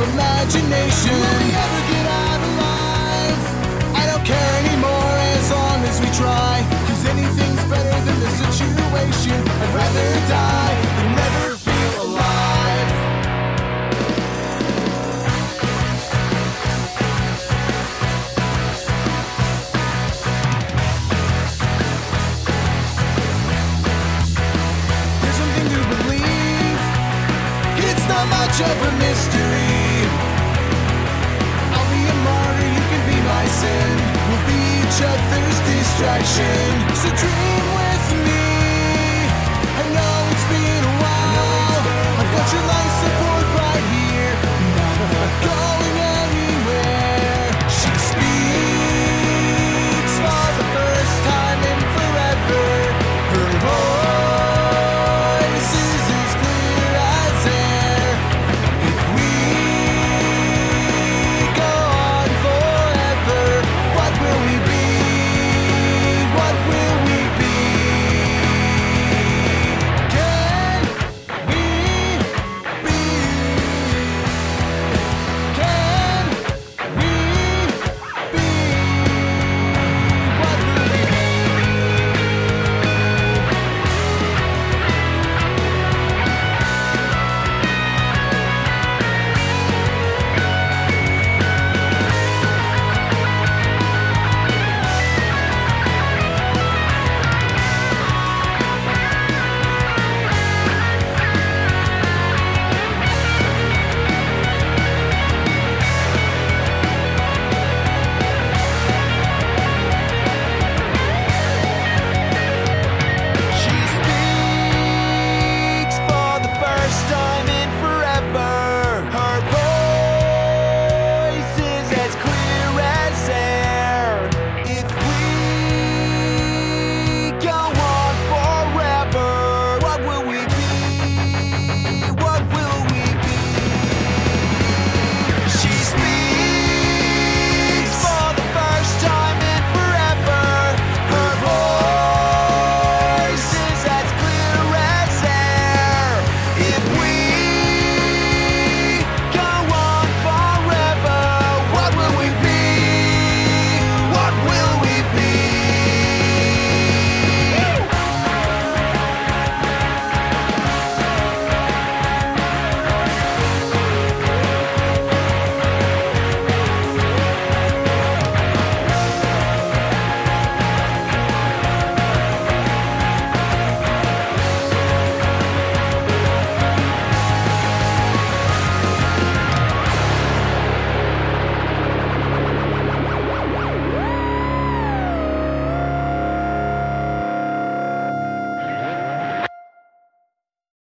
Imagination. Will we ever get out alive? I don't care anymore as long as we try, cause anything's better than the situation. I'd rather die than never feel alive. There's something to believe, it's not much of a mystery. Sin will be each other's distraction. So dream.